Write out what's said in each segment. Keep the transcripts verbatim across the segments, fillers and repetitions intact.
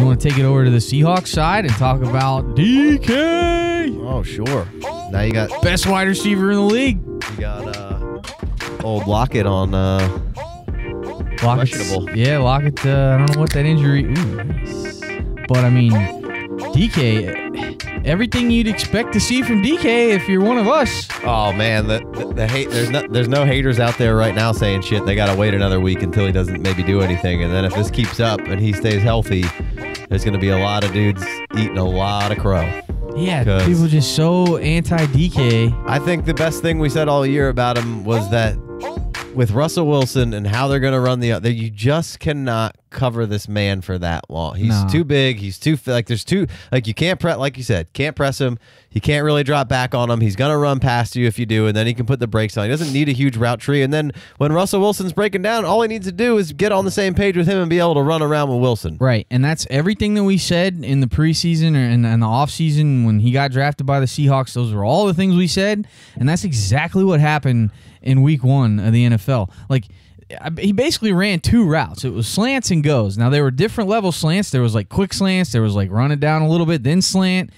You want to take it over to the Seahawks side and talk about D K? Oh, sure. Now you got best wide receiver in the league. You got uh, old Lockett on. Uh, Lockett's, yeah, Lockett. Uh, I don't know what that injury. Ooh. But I mean, D K. Everything you'd expect to see from D K if you're one of us. Oh man, the the, the hate. There's no, there's no haters out there right now saying shit. They gotta wait another week until he doesn't maybe do anything, and then if this keeps up and he stays healthy, there's gonna be a lot of dudes eating a lot of crow. Yeah, people just so anti-D K. I think the best thing we said all year about him was that with Russell Wilson and how they're going to run the other, you just cannot cover this man for that long. He's no. too big. He's too like there's too like you can't press like you said can't press him. You can't really drop back on him. He's going to run past you if you do, and then he can put the brakes on. He doesn't need a huge route tree. And then when Russell Wilson's breaking down, all he needs to do is get on the same page with him and be able to run around with Wilson. Right, and that's everything that we said in the preseason and in the offseason when he got drafted by the Seahawks. Those were all the things we said, and that's exactly what happened in week one of the N F L. Like, he basically ran two routes. It was slants and goes. Now, there were different level slants. There was, like, quick slants. There was, like, run it down a little bit, then slant.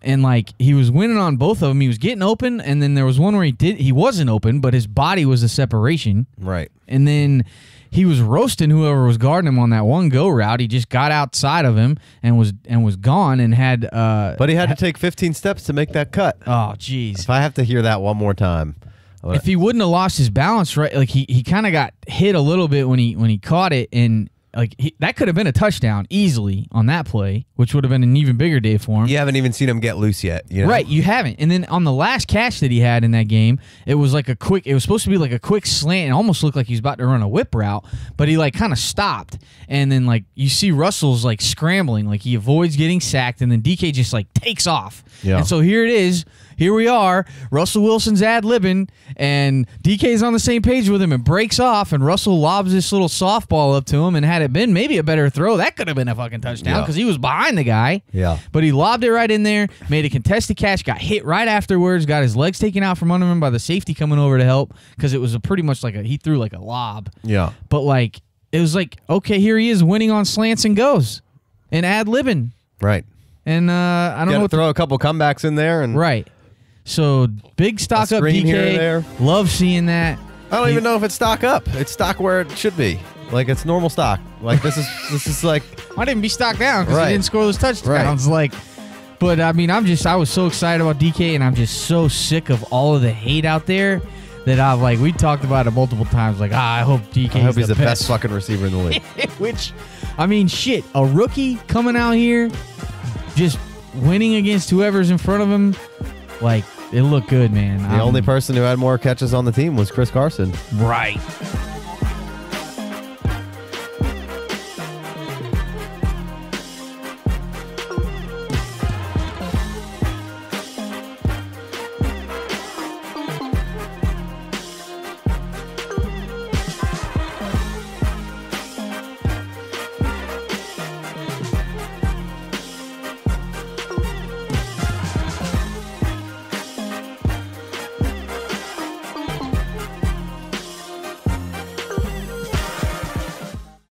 And, like, he was winning on both of them. He was getting open, and then there was one where he did he wasn't open, but his body was a separation. Right. And then he was roasting whoever was guarding him on that one go route. He just got outside of him and was and was gone and had uh But he had ha to take fifteen steps to make that cut. Oh, jeez. If I have to hear that one more time. If he wouldn't have lost his balance, right? Like he, he kind of got hit a little bit when he when he caught it, and like he, that could have been a touchdown easily on that play, which would have been an even bigger day for him. You haven't even seen him get loose yet, you know? Right? You haven't. And then on the last catch that he had in that game, it was like a quick. It was supposed to be like a quick slant. It almost looked like he was about to run a whip route, but he like kind of stopped, and then like you see Russell's like scrambling, like he avoids getting sacked, and then D K just like takes off. Yeah. And so here it is. Here we are, Russell Wilson's ad-libbing, and D K's on the same page with him and breaks off, and Russell lobs this little softball up to him, and had it been maybe a better throw, that could have been a fucking touchdown because yeah. he was behind the guy. Yeah. But he lobbed it right in there, made a contested catch, got hit right afterwards, got his legs taken out from under him by the safety coming over to help because it was a pretty much like a, he threw like a lob. Yeah. But like, it was like, okay, here he is winning on slants and goes and ad-libbing. Right. And uh, I don't you know. What throw the, a couple comebacks in there. and Right. So, big stock up D K. Here there. Love seeing that. I don't he, even know if it's stock up. It's stock where it should be. Like, it's normal stock. Like, this is this is like... I didn't be stock down because right. he didn't score those touchdowns. Right. Like, but, I mean, I'm just... I was so excited about D K, and I'm just so sick of all of the hate out there that I've, like... We talked about it multiple times. Like, ah, I hope D K I hope he's the, the best. best fucking receiver in the league. Which, I mean, shit. A rookie coming out here, just winning against whoever's in front of him, like... It looked good, man. The um, only person who had more catches on the team was Chris Carson. Right.